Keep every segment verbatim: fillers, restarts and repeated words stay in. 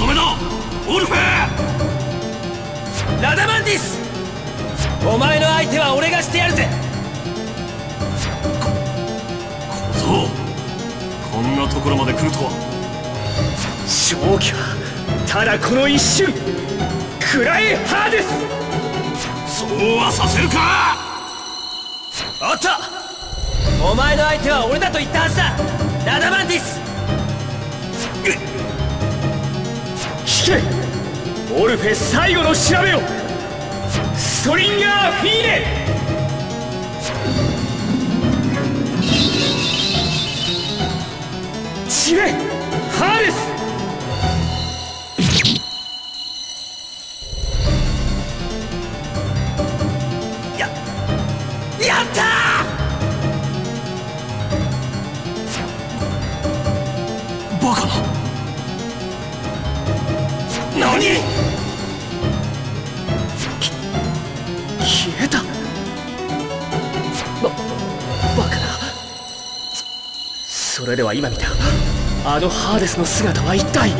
とどめだ、オルフェー。ラダマンティス、お前の相手は俺がしてやるぜ。こ、小僧、こんなところまで来るとは。勝機はただこの一瞬、食らえハデス。そうはさせるか。あった、お前の相手は俺だと言ったはずだ、ラダマンティス。聞け、オルフェ最後の調べよ、ストリンガーフィーレ。散れ、ハーレス。それでは今見たあのハーデスの姿は一体。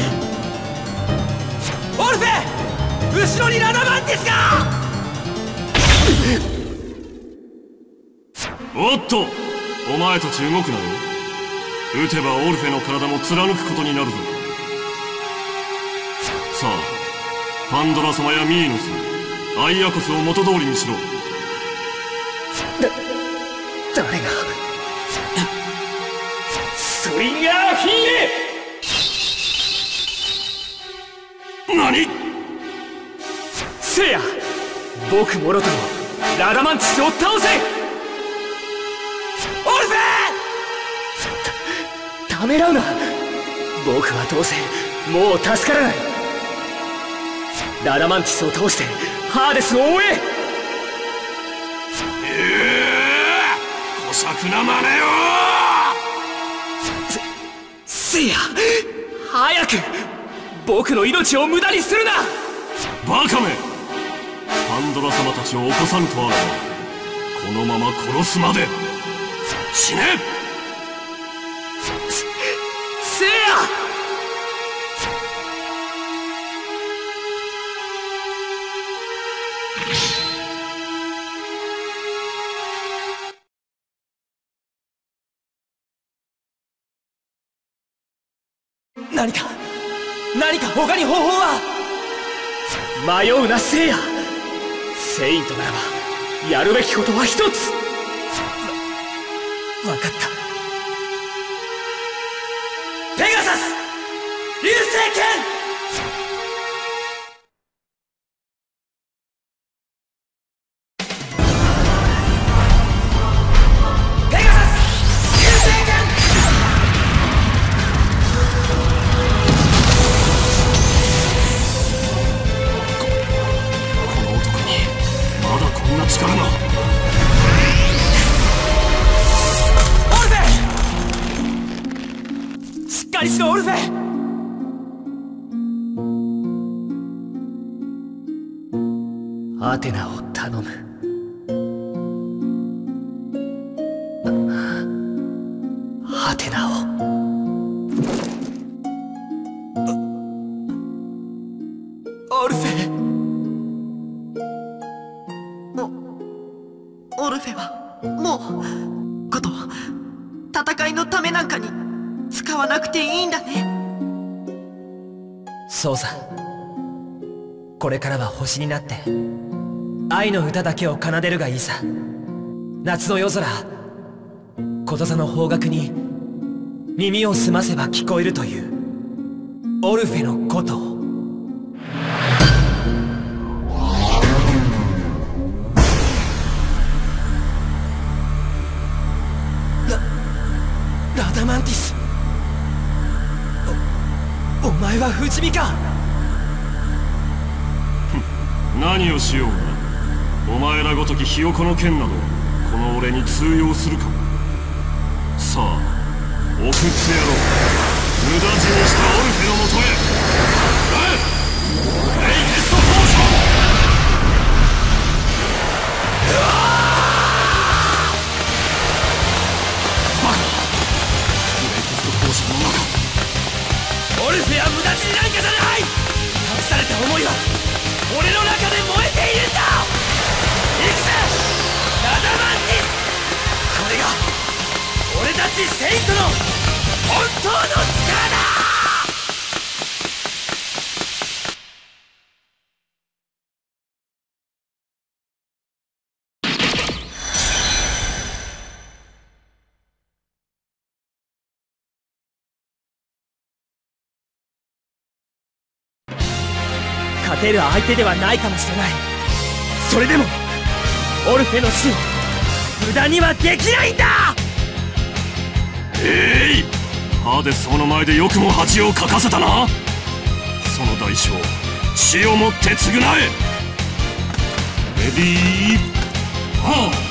オルフェ、後ろにラダマンティスが。おっと、お前たち動くなよ。撃てばオルフェの体も貫くことになるぞ。さあ、パンドラ様やミーノス、アイアコスを元通りにしろ。だ、誰が。ストリンガーフィーレ。何、せいや、僕もろともラダマンティスを倒せ。オルフェー。 た, ためらうな、僕はどうせもう助からない。ラダマンティスを倒してハーデスを追え。ええー、小作な真似よ。せいや、早く、僕の命を無駄にするな。バカめ、パンドラ様たちを起こさぬとあればこのまま殺すまで死ね。せ、せいや。何か、何か他に方法は。迷うな、聖夜。セイントならばやるべきことは一つ。わ、分かった。ペガサス、流星剣。アテナを頼む。アテナを。オルフェ。もう、オルフェはもう、こと戦いのためなんかに使わなくていいんだね。そうさ、これからは星になって。愛の歌だけを奏でるがいいさ。夏の夜空、ことさの方角に耳を澄ませば聞こえるというオルフェのことを。ラ、ラダマンティス、お、お前は不死身か。何をしようか、お前らごときひよこの剣などこの俺に通用するか。さあ、送ってやろう、無駄死にしたオルフェのもとへ。えっ、レイテストポーション。うわー、バカ、レイテストポーションの中。オオルフェは無駄死になんかじゃない。隠された思いは俺の中で燃えているんだ。いくぜラダマンティス、これが俺たちセイントの本当の力だ。勝てる相手ではないかもしれない。それでもオルフェの死を無駄にはできないんだ。えい、ハーデス様の前でよくも恥をかかせたな。その代償死をもって償え。レディーオン。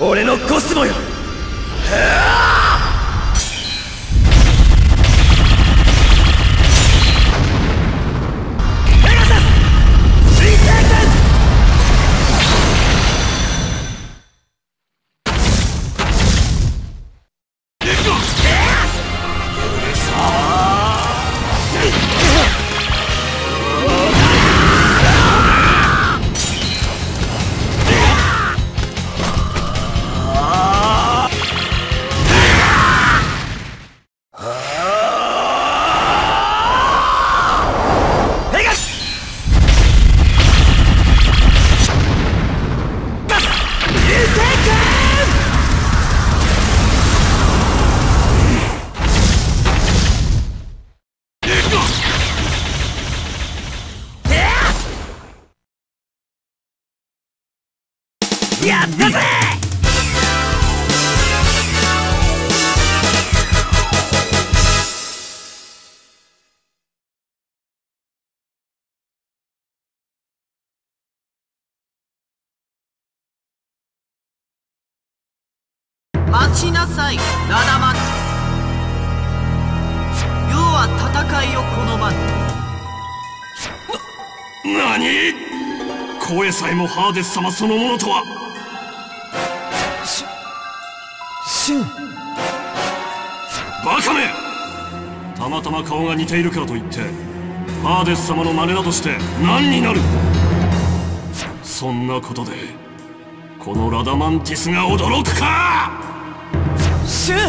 俺のコスモよ。やったぜ！待ちなさい、七松。世は戦いを好まぬ。な、何？声さえもハーデス様そのものとは。バカめ！たまたま顔が似ているからといってハーデス様の真似だとして何になる。そんなことでこのラダマンティスが驚くか。シュン、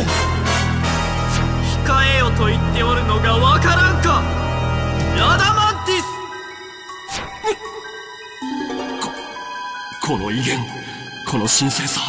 控えよと言っておるのがわからんか。ラダマンティス、ここの威厳、この神聖さ、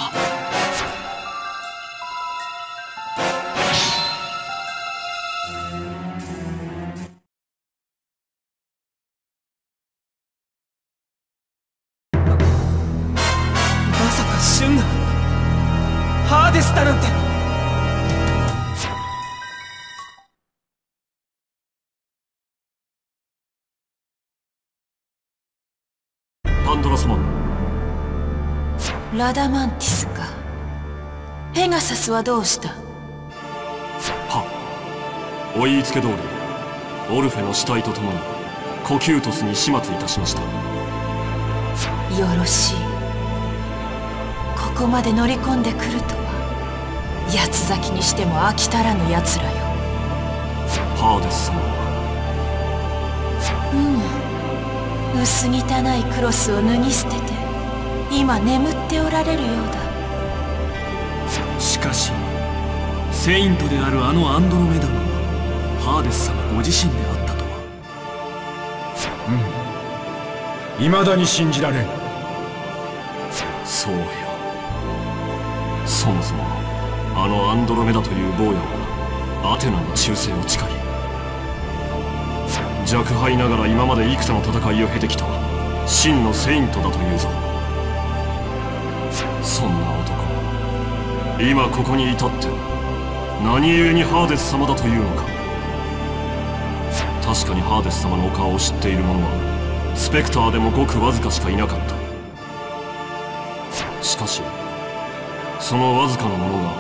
ラダマンティスか。ペガサスはどうした？はお言いつけ通り、オルフェの死体とともにコキュートスに始末いたしました。よろしい。ここまで乗り込んでくるとは、八つ咲きにしても飽き足らぬ奴らよ。ハーデス様は、うん、薄汚いクロスを脱ぎ捨てて今眠っておられるようだ。しかしセイントであるあのアンドロメダムはハーデス様ご自身であったとは。うん、いまだに信じられん。そうよ。そもそもあのアンドロメダという坊やはアテナの忠誠を誓い、若輩ながら今まで幾多の戦いを経てきた真のセイントだというぞ。そんな男、今ここに至って何故にハーデス様だというのか。確かにハーデス様のお顔を知っている者はスペクターでもごくわずかしかいなかった。しかしそのわずかな者が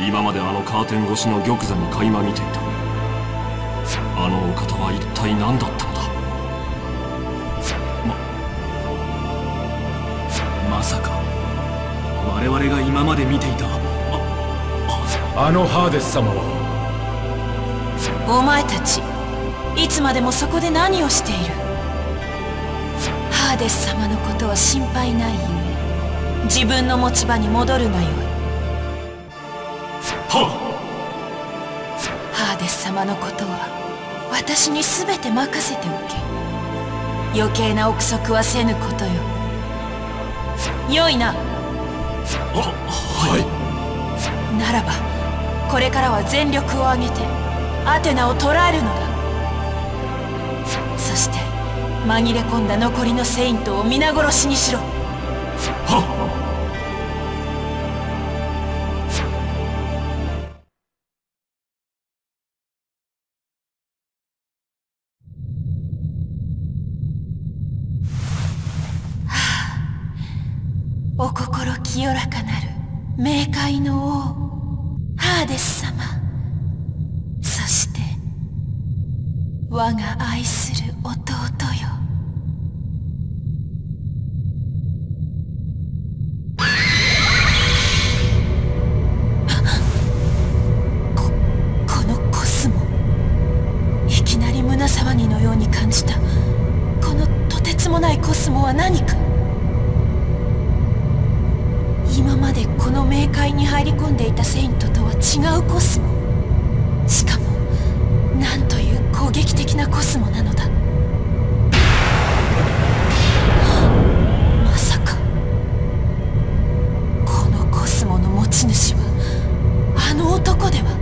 今まであのカーテン越しの玉座に垣間見ていたあのお方は一体何だったのだ。ま、まさか我々が今まで見ていた あ, あのハーデス様は。お前たちいつまでもそこで何をしている。ハーデス様のことは心配ないゆえ、自分の持ち場に戻るがよい。はっ。ハーデス様のことは私に全て任せておけ。余計な憶測はせぬことよ。よいな。あ、はい。ならばこれからは全力を挙げてアテナを捕らえるのだ。そして紛れ込んだ残りのセイントを皆殺しにしろ。はっ。お心清らかなる。冥界の王ハーデス様、そして我が愛する弟よ。こ, このコスモ、いきなり胸騒ぎのように感じた。このとてつもないコスモは何か。今までこの冥界に入り込んでいたセイントとは違うコスモ、しかもなんという攻撃的なコスモなのだ。まさかこのコスモの持ち主はあの男では。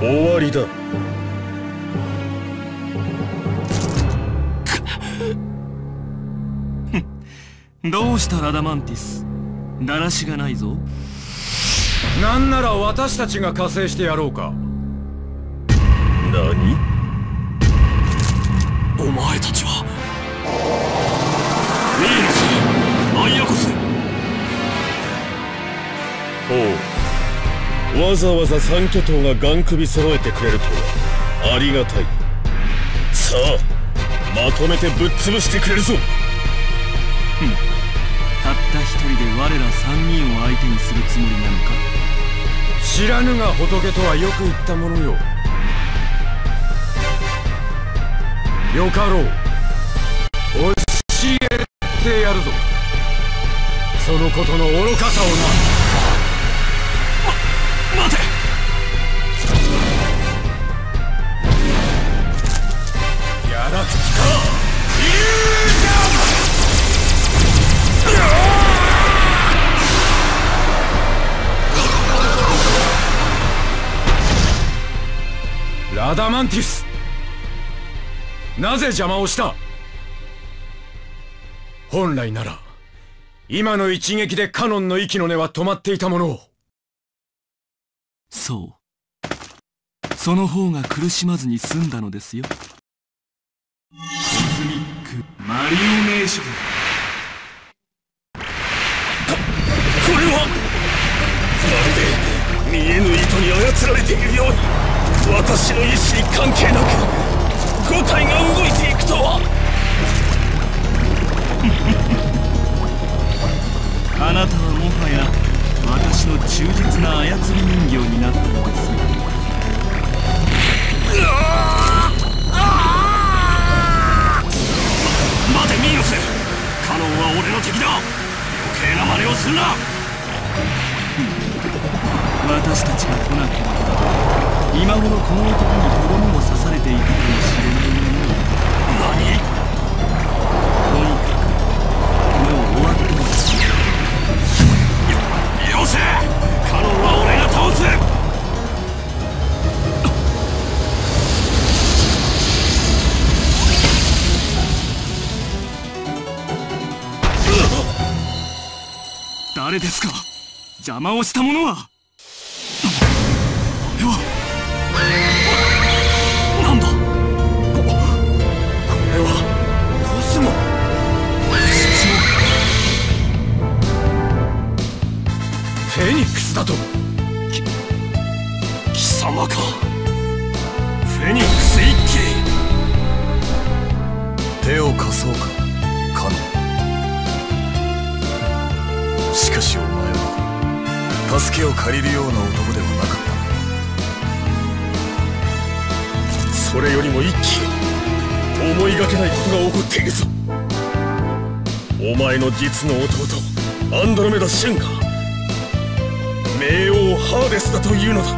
終わりだ。どうしたラダマンティス、だらしがないぞ。なんなら私たちが加勢してやろうか。何、お前たちは。ミーノス、マイアコス。おう、わざわざ三巨頭がガン首揃えてくれるとはありがたい。さあ、まとめてぶっ潰してくれるぞ。ふん、たった一人で我ら三人を相手にするつもりなのか。知らぬが仏とはよく言ったものよ。よかろう、教えてやるぞ、そのことの愚かさをな。待て、やらくつかイリュージョン。ラダマンティス、なぜ邪魔をした。本来なら今の一撃でカノンの息の根は止まっていたものを。そう。その方が苦しまずに済んだのですよ。コズミックマリオネーション。こ、これはまるで見えぬ糸に操られているように、私の意志に関係なく五体が動いていくとは。あなたはもはや私の忠実な操り人形になったのですよ。待てミーノス、カノンは俺の敵だ。余計な真似をするな。私たちが来なければ今頃この男にとどめを刺されていたかもしれない。何、カノンは俺が倒す。誰ですか、邪魔をした者は。あれはなんだ。 こ, これはコスモ。フェニックスだと。き、貴様か。フェニックス一騎、手を貸そうかカノン。しかしお前は助けを借りるような男ではなかった。それよりも一騎よ、思いがけないことが起こっているぞ。お前の実の弟アンドロメダ・シュンが冥王ハーデスだというのだ。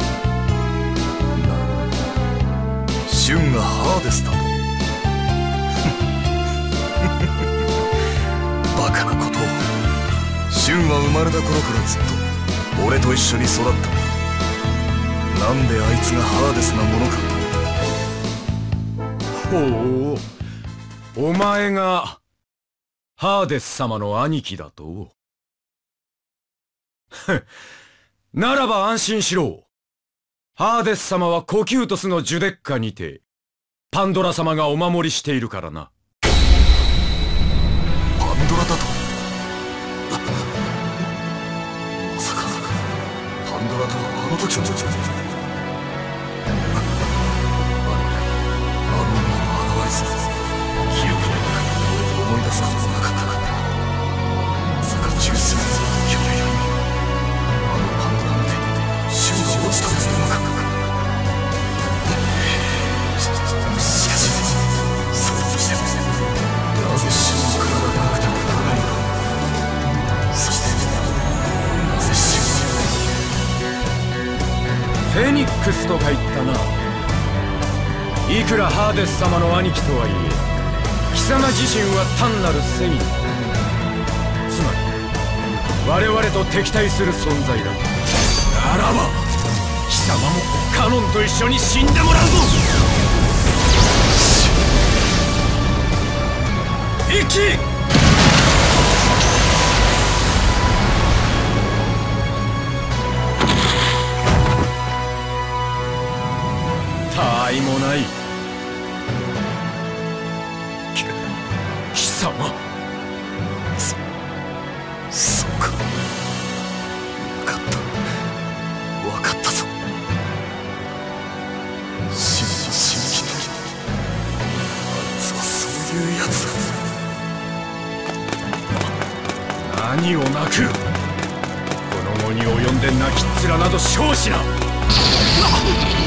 シュンがハーデスだと。バカなことを。シュンは生まれた頃からずっと俺と一緒に育った。なんであいつがハーデスなものかと。ほう、お前がハーデス様の兄貴だと。ふん、ならば安心しろ。ハーデス様はコキュートスのジュデッカにて、パンドラ様がお守りしているからな。パンドラだと？まさか、パンドラとあの時の…記憶の中で俺と思い出すこともなかった。まさか十数年の距離よりあのパンドラの手に瞬が落ちたんじゃなかった。しかし想像してもなぜ瞬の体がなくてもならないの。そしてなぜ瞬フェニックスとか言ったな。いくらハーデス様の兄貴とはいえ、貴様自身は単なる繊維、つまり我々と敵対する存在だ。ならば貴様もカノンと一緒に死んでもらうぞ。一気他愛もない。き、貴様。そ、そうか。分かった。分かったぞ。真の真偽なり。あいつはそういうやつだ。何を泣く。この後に及んで泣きっ面など生じな。なっ。